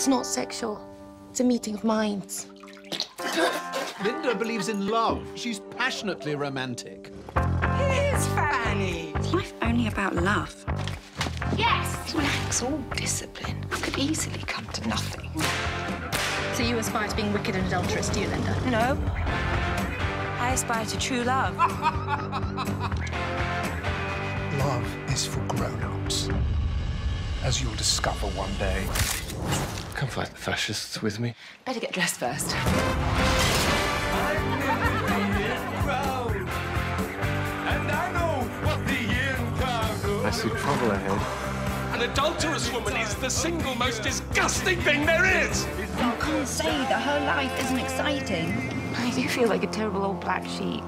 It's not sexual. It's a meeting of minds. Linda believes in love. She's passionately romantic. Here's Fanny. Is life only about love? Yes! It lacks all discipline. I could easily come to nothing. So you aspire to being wicked and adulterous, do you, Linda? No. I aspire to true love. Love is for grown-ups, as you'll discover one day. Come fight the fascists with me. Better get dressed first. I see trouble ahead. An adulterous woman is the single most disgusting thing there is! You can't say that her life isn't exciting. I do feel like a terrible old black sheep.